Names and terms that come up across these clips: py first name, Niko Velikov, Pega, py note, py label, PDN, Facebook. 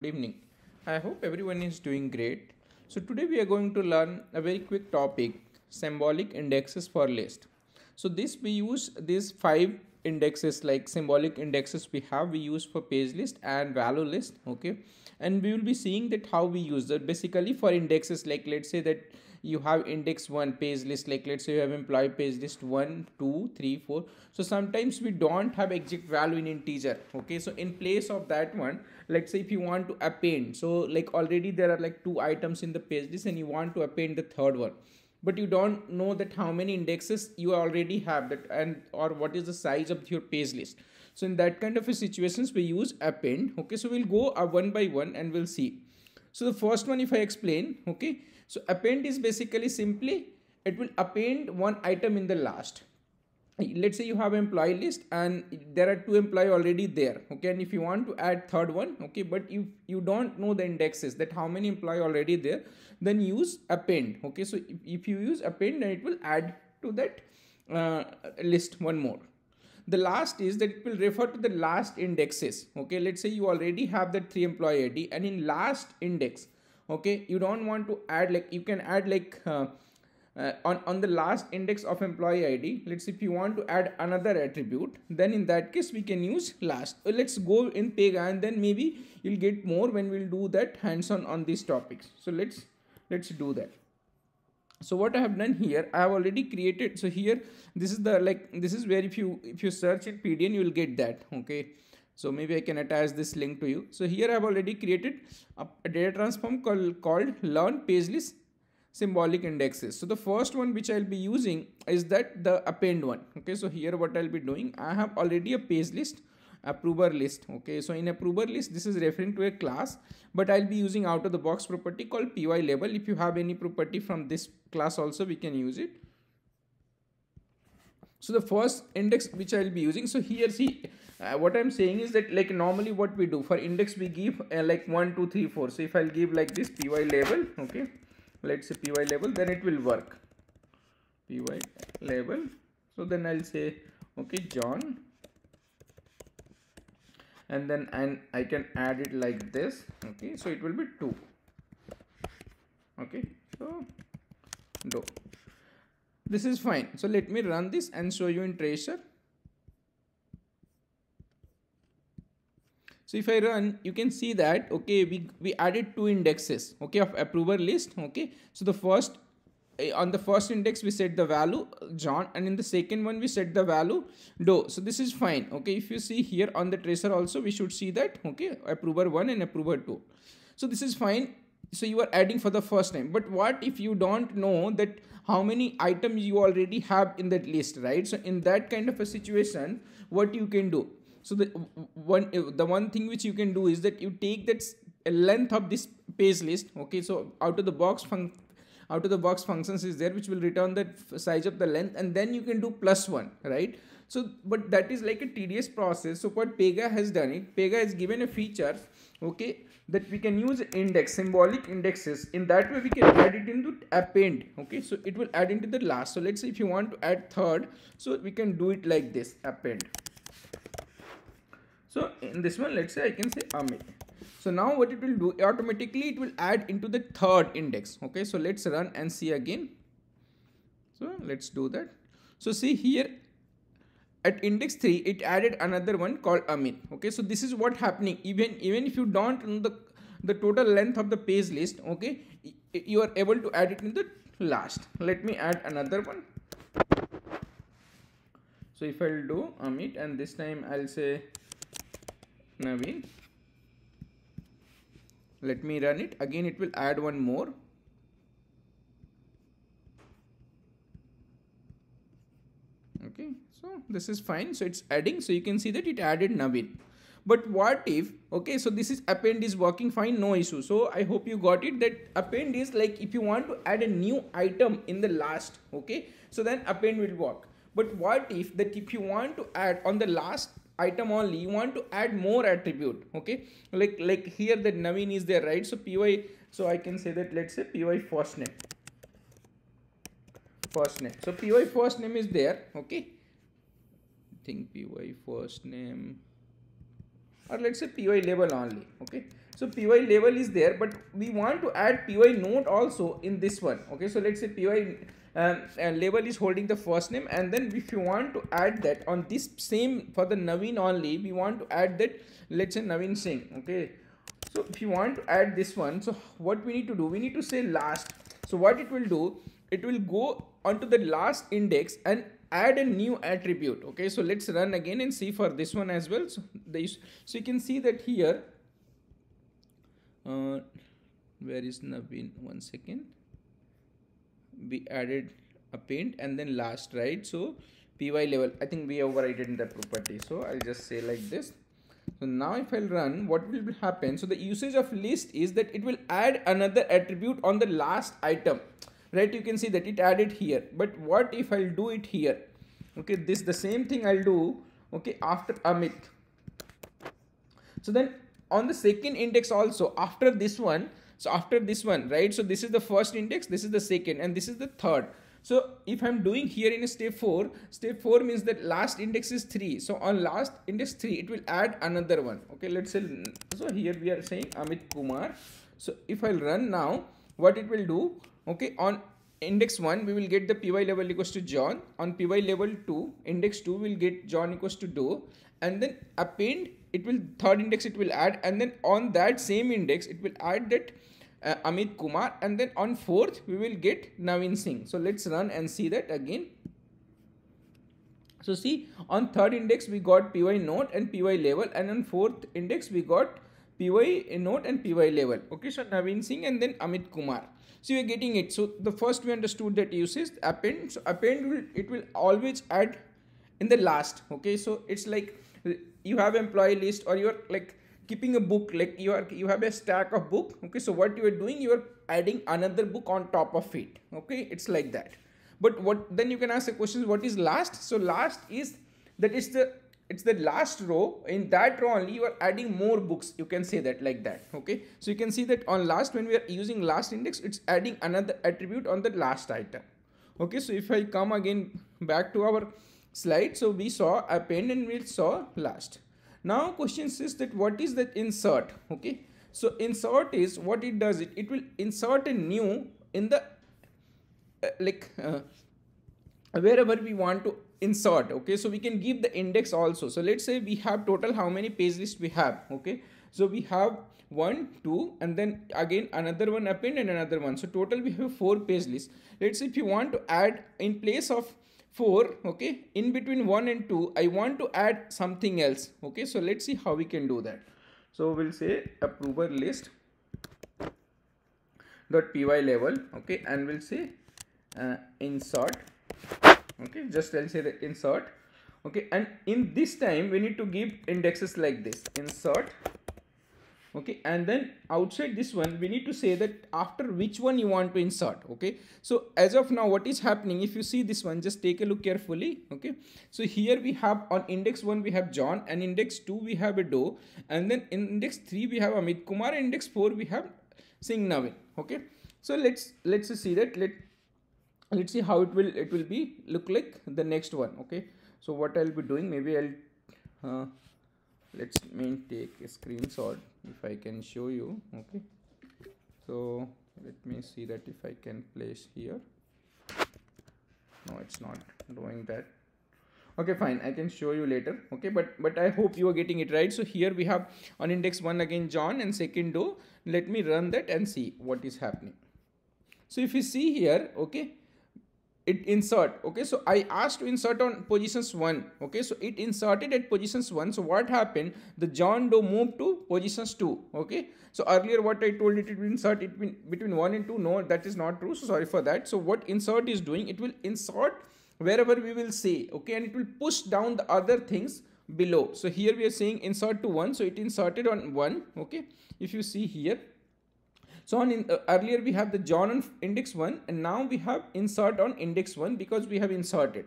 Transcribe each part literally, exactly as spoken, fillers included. Good evening. I hope everyone is doing great. So today we are going to learn a very quick topic, symbolic indexes for list. So this we use these five indexes like symbolic indexes we have we use for page list and value list. Okay, and we will be seeing that how we use that basically for indexes, like let's say that you have index one page list, like let's say you have employee page list one two three four. So sometimes we don't have exact value in integer. Okay, so in place of that one, let's say if you want to append, so like already there are like two items in the page list and you want to append the third one, but you don't know that how many indexes you already have that and or what is the size of your page list. So in that kind of a situations we use append. Okay, so we'll go uh, one by one and we'll see. So the first one, if I explain, okay, so append is basically simply it will append one item in the last. Let's say you have employee list and there are two employee already there. Okay, and if you want to add third one, okay, but you you don't know the indexes that how many employee already there, then use append. Okay, so if, if you use append, then it will add to that uh, list one more. The last is that it will refer to the last indexes. Okay, let's say you already have that three employee I D and in last index, okay, you don't want to add, like you can add like uh, Uh, on, on the last index of employee I D, let's say if you want to add another attribute, then in that case we can use last. So let's go in Pega and then maybe you'll get more when we'll do that hands-on on these topics. So let's let's do that. So what I have done here, I have already created. So here this is the like this is where if you if you search in P D N you will get that. Okay. So maybe I can attach this link to you. So here I have already created a, a data transform called called learn page list symbolic indexes. So the first one which I'll be using is that the append one. Okay, so here what I'll be doing, I have already a page list, approver list. Okay, so in approver list this is referring to a class, but I'll be using out of the box property called py label. If you have any property from this class also we can use it. So the first index which I'll be using, so here see uh, what I'm saying is that like normally what we do for index we give uh, like one two three four. So if I'll give like this py label, okay, let's say py label, then it will work. Py label. So then I'll say okay John, and then and I can add it like this. Okay, so it will be two. Okay, so do. This is fine. So let me run this and show you in tracer. So if I run, you can see that, okay, we, we added two indexes, okay, of approver list, okay. So the first, on the first index, we set the value John, and in the second one, we set the value Doe. So this is fine, okay. If you see here on the tracer also, we should see that, okay, approver one and approver two. So this is fine. So you are adding for the first time, but what if you don't know that how many items you already have in that list, right? So in that kind of a situation, what you can do? So the one the one thing which you can do is that you take that length of this page list. Okay, so out of the box func out of the box functions is there which will return the size of the length, and then you can do plus one, right? So but that is like a tedious process. So what Pega has done it, Pega has given a feature, okay, that we can use index symbolic indexes. In that way we can add it into append. Okay, so it will add into the last. So let's say if you want to add third, so we can do it like this, append. So in this one, let's say I can say Amit. So now what it will do, automatically it will add into the third index. Okay, so let's run and see again. So let's do that. So see here at index three, it added another one called Amit. Okay, so this is what happening. Even, even if you don't know the, the total length of the page list, okay, you are able to add it in the last. Let me add another one. So if I'll do Amit, and this time I'll say Naveen. Let me run it again. It will add one more. Okay, so this is fine. So it's adding. So you can see that it added Naveen. But what if, okay, so this is append is working fine, no issue. So I hope you got it that append is like if you want to add a new item in the last, okay, so then append will work. But what if that if you want to add on the last item only, you want to add more attribute, okay, like like here that Naveen is there, right? So py, so I can say that let's say py first name first name so py first name is there, okay, I think py first name or let's say py label only. Okay, so py label is there, but we want to add py note also in this one. Okay, so let's say py um, uh, label is holding the first name, and then if you want to add that on this same for the Naveen only, we want to add that, let's say Naveen Singh. Okay, so if you want to add this one, so what we need to do, we need to say last. So what it will do, it will go onto the last index and add a new attribute. Okay, so let's run again and see for this one as well. So this, so you can see that here, uh, where is Naveen, one second, we added a paint and then last, right? So py label, I think we overridden the property, so I'll just say like this. So now if I'll run, what will happen? So the usage of list is that it will add another attribute on the last item, right? You can see that it added here, but what if I'll do it here? Okay, this the same thing I'll do, okay, after Amit. So then on the second index also, after this one, so after this one, right? So this is the first index, this is the second, and this is the third. So if I'm doing here in a step four, step four means that last index is three. So on last index three, it will add another one. Okay, let's say, so here we are saying Amit Kumar. So if I'll run now, what it will do? Okay, on index one, we will get the py label equals to John. On py label two, index two will get John equals to do. And then append, it will third index, it will add. And then on that same index, it will add that Uh, Amit Kumar, and then on fourth we will get Naveen Singh. So let's run and see that again. So see, on third index we got py note and py label, and on fourth index we got py note and py label. Okay, so Naveen Singh and then Amit Kumar. So you are getting it. So the first we understood that usage append. So append will, it will always add in the last. Okay, so it's like you have employee list, or you are like keeping a book, like you are, you have a stack of book. Okay, so what you are doing, you are adding another book on top of it. Okay, it's like that. But what, then you can ask the question, what is last? So last is that it's the, it's the last row. In that row only you are adding more books. You can say that like that. Okay, so you can see that on last, when we are using last index, it's adding another attribute on the last item. Okay, so if I come again back to our slide, so we saw append and we saw last. Now question is that what is that insert? Okay, so insert is what it does, it it will insert a new in the uh, like uh, wherever we want to insert. Okay, so we can give the index also. So let's say we have total how many page lists we have. Okay, so we have one, two, and then again another one append and another one. So total we have four page lists. Let's say if you want to add in place of four, okay, in between one and two, I want to add something else. Okay, so let's see how we can do that. So we'll say approver list dot py label. Okay, and we'll say uh, insert. Okay, just I'll say the insert. Okay, and in this time we need to give indexes like this, insert. Okay, and then outside this one we need to say that after which one you want to insert. Okay, so as of now what is happening, if you see this one, just take a look carefully. Okay, so here we have on index one we have John, and index two we have a Do, and then in index three we have Amit Kumar, and index four we have Singh Naveen. Okay, so let's let's see that let let's see how it will it will be look like the next one. Okay, so what I'll be doing, maybe I'll uh, let's me take a screenshot if I can show you. Okay, so let me see that if I can place here. No, it's not doing that. Okay, fine, I can show you later. Okay, but but I hope you are getting it right. So here we have on index one again John and second Do. Let me run that and see what is happening. So if you see here, okay, it insert. Okay, so I asked to insert on positions one. Okay, so it inserted at positions one. So what happened, the John Doe moved to positions two. Okay, so earlier what I told it, it will insert it between one and two. No, that is not true, so sorry for that. So what insert is doing, it will insert wherever we will say. Okay, and it will push down the other things below. So here we are saying insert to one, so it inserted on one. Okay, if you see here, so on in, uh, earlier we have the John on index one, and now we have insert on index one because we have inserted.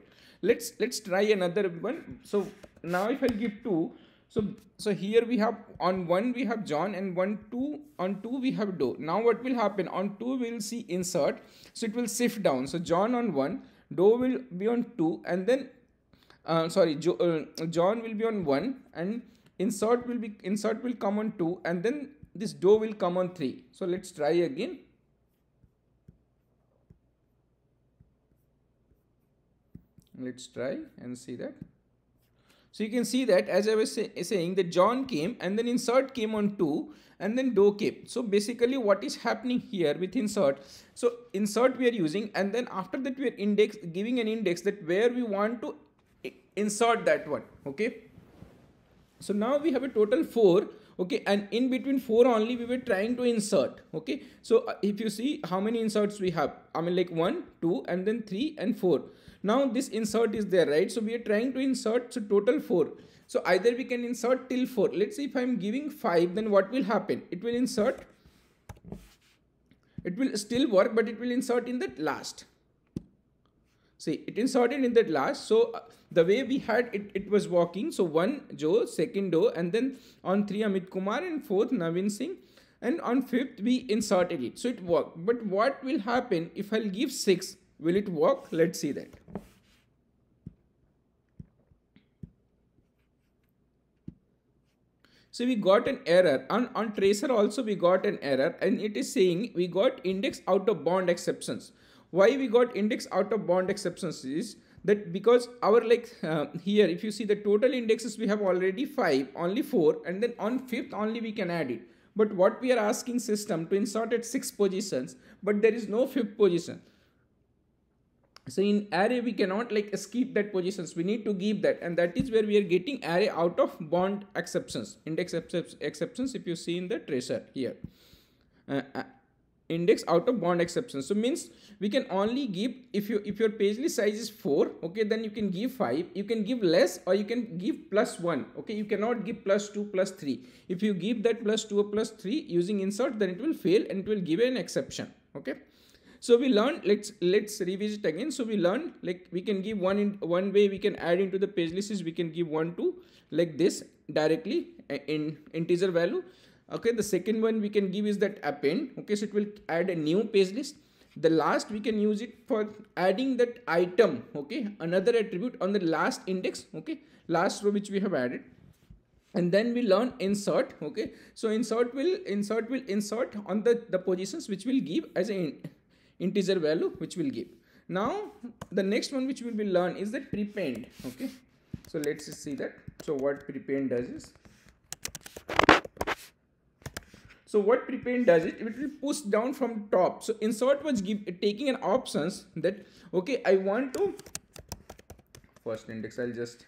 Let's let's try another one. So now if I give two, so so here we have on one we have John, and one two on two we have Do. Now what will happen, on two we will see insert, so it will shift down. So John on one, Do will be on two, and then uh, sorry jo, uh, John will be on one, and insert will be insert will come on two, and then this do will come on three. So let's try again. Let's try and see that. So you can see that, as I was say, saying that John came and then insert came on two and then do came. So basically what is happening here with insert, so insert we are using, and then after that we are index giving an index that where we want to insert that one. Okay. So now we have a total four. Okay, and in between four only we were trying to insert. Okay. So uh, if you see how many inserts we have, I mean like one, two, and then three and four. Now this insert is there, right? So we are trying to insert, so total four. So either we can insert till four. Let's say if I'm giving five, then what will happen? It will insert. It will still work, but it will insert in that last. See, it inserted in that last. So uh, the way we had it, it was working. So one Joe, second Joe, and then on three Amit Kumar, and fourth Navin Singh, and on fifth we inserted it. So it worked. But what will happen if I'll give six? Will it work? Let's see that. So we got an error. On, on tracer also we got an error, and it is saying we got index out of bound exceptions. Why we got index out of bound exceptions is that because our like uh, here if you see the total indexes we have already five, only four, and then on fifth only we can add it. But what we are asking system to insert at six positions, but there is no fifth position. So in array we cannot like skip that positions, we need to give that, and that is where we are getting array out of bound exceptions, index exceptions if you see in the tracer here. Uh, uh, index out of bound exceptions. So means we can only give, if you if your page size is four, okay, then you can give five, you can give less, or you can give plus one. Okay, you cannot give plus two, plus three. If you give that plus two or plus three using insert, then it will fail and it will give an exception. Okay. So we learned, let's let's revisit again. So we learned like we can give one in one way we can add into the page list is we can give one to like this directly in integer value. Okay, the second one we can give is that append. Okay, so it will add a new page list. The last we can use it for adding that item. Okay, another attribute on the last index. Okay, last row which we have added. And then we learn insert. Okay, so insert will insert will insert on the the positions which will give as an integer value which will give. Now the next one which will be learned is that prepend. Okay, so let's see that. So what prepend does is, so what prepend does it, it will push down from top. So insert was give, taking an options that okay, I want to first index, I'll just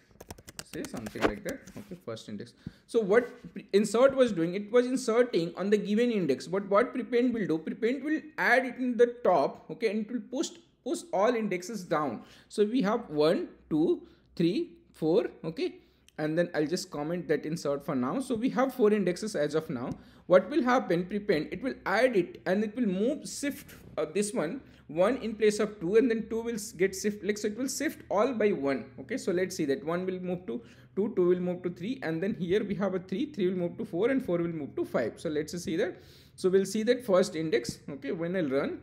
say something like that. Okay, first index. So what insert was doing, it was inserting on the given index, but what prepend will do, prepend will add it in the top. Okay, and it will push push all indexes down. So we have one two three four. Okay, and then I'll just comment that insert for now. So we have four indexes as of now. What will happen, prepend, it will add it and it will move shift uh, this one one in place of two, and then two will get shift, like so it will shift all by one. Okay, so let's see that one will move to two, two will move to three, and then here we have a three, three will move to four, and four will move to five. So let's see that. So we'll see that first index. Okay, when I'll run,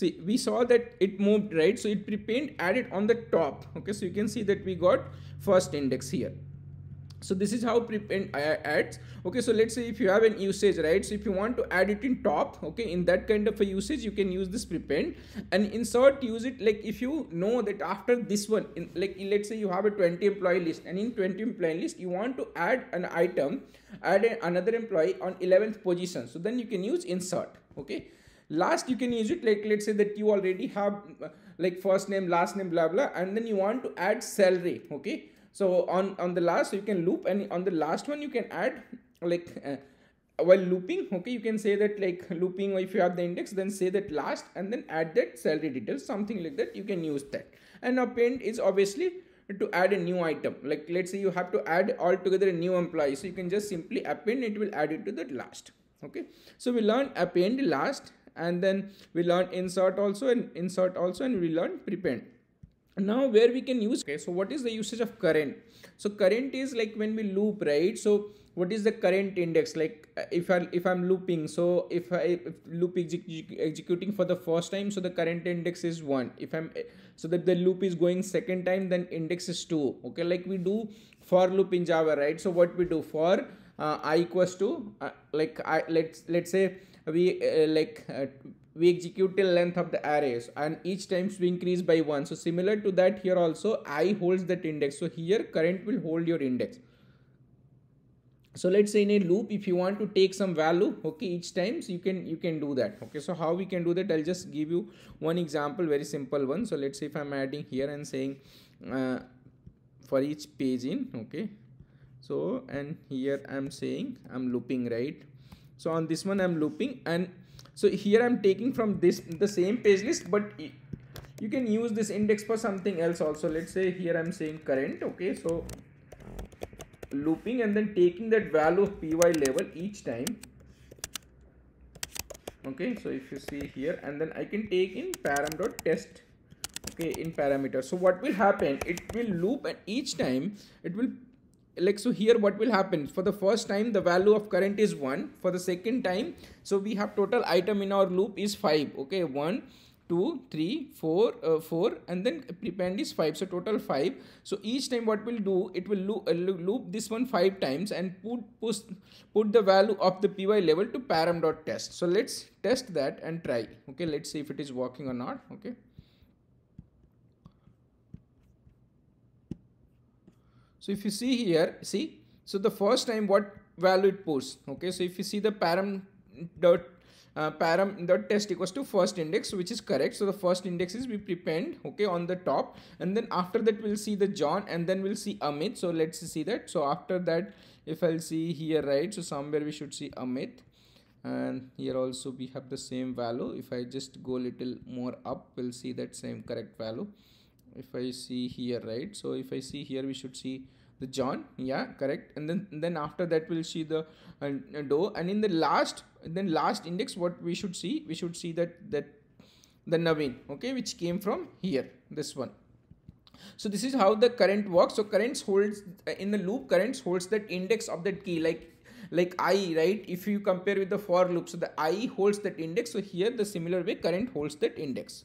see we saw that it moved, right? So it prepend added on the top. Okay, so you can see that we got first index here. So this is how prepend adds. Okay, so let's say if you have an usage, right? So if you want to add it in top, okay, in that kind of a usage, you can use this prepend. And insert, use it like if you know that after this one, in, like let's say you have a twenty employee list, and in twenty employee list, you want to add an item, add an, another employee on eleventh position. So then you can use insert. Okay, last you can use it like let's say that you already have uh, like first name, last name, blah, blah, and then you want to add salary. Okay. So on, on the last, so you can loop, and on the last one you can add like uh, while looping. Okay, you can say that like looping, or if you have the index, then say that last and then add that salary details, something like that. You can use that. And append is obviously to add a new item. Like let's say you have to add altogether a new employee. So you can just simply append, it will add it to that last. Okay, so we learn append last, and then we learn insert also, and insert also, and we learn prepend. Now where we can use, okay, so what is the usage of current? So current is like when we loop, right? So what is the current index? Like if I if I'm looping, so if I if loop exec, executing for the first time, so the current index is one. If I'm so that the loop is going second time, then index is two. Okay, like we do for loop in Java, right? So what we do for uh, I equals to uh, like I let's let's say we uh, like uh, we execute till length of the arrays, and each times we increase by one. So similar to that here also, I holds that index. So here current will hold your index. So let's say in a loop, if you want to take some value, okay, each time, so you can you can do that. Okay, so how we can do that? I'll just give you one example, very simple one. So let's say if I'm adding here and saying uh, for each page in, okay, so and here I'm saying I'm looping, right? So on this one I'm looping, and so here I'm taking from this the same page list, but you can use this index for something else also. Let's say here I'm saying current, okay, so looping and then taking that value of py label each time. Okay, so if you see here, and then I can take in param.test, okay, in parameter. So what will happen, it will loop, and each time it will like, so here what will happen, for the first time the value of current is one, for the second time, so we have total item in our loop is five, okay, one two three four uh, four, and then prepend is five, so total five. So each time what will do, it will loop, uh, loop this one five times and put push, put the value of the py label to param.test. So let's test that and try. Okay, let's see if it is working or not. Okay, so if you see here, see, so the first time what value it pushed, okay, so if you see the param dot Uh, param dot test equals to first index, which is correct. So the first index is we prepend, okay, on the top, and then after that we'll see the John, and then we'll see Amit. So let's see that. So after that, if I'll see here, right, so somewhere we should see Amit, and here also we have the same value. If I just go a little more up, we'll see that same correct value. If I see here, right, so if I see here, we should see the John, yeah, correct, and then and then after that we'll see the uh, Doe, and in the last then last index what we should see, we should see that that the Naveen, okay, which came from here, this one. So this is how the current works. So currents holds uh, in the loop, currents holds that index of that key, like like I, right, if you compare with the for loop, so the I holds that index. So here the similar way current holds that index.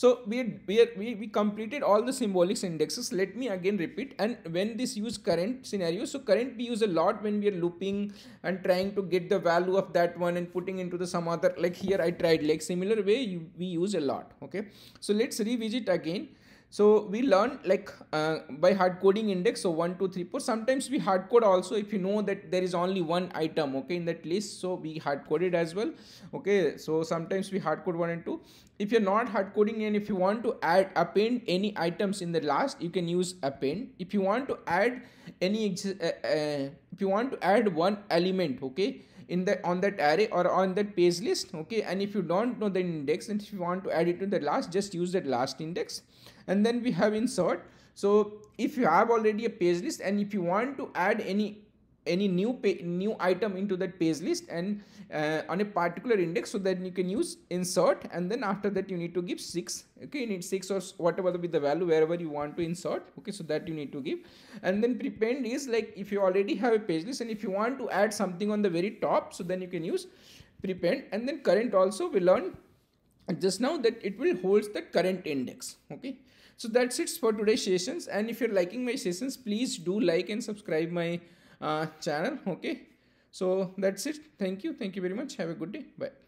So we, we, we, we completed all the symbolic indexes. Let me again repeat. And when this use current scenario, so current we use a lot when we are looping and trying to get the value of that one and putting into the some other, like here I tried, like similar way you, we use a lot. Okay. So let's revisit again. So we learn like uh, by hard coding index. So one, two, three, four. Sometimes we hard code also if you know that there is only one item, okay, in that list. So we hard code it as well. Okay. So sometimes we hard code one and two. If you're not hard coding and if you want to add append any items in the last, you can use append. If you want to add any, uh, uh, if you want to add one element, okay, in the on that array or on that page list, okay, and if you don't know the index and if you want to add it to the last, just use that last index. And then we have insert. So if you have already a page list and if you want to add any any new pay, new item into that page list and uh, on a particular index, so then you can use insert, and then after that you need to give six, okay, you need six or whatever with the value wherever you want to insert, okay, so that you need to give. And then prepend is like if you already have a page list and if you want to add something on the very top, so then you can use prepend. And then current also we learned just now that it will holds the current index, okay. So that's it for today's sessions, and if you're liking my sessions, please do like and subscribe my uh, channel. Okay, so that's it. Thank you. Thank you very much. Have a good day. Bye.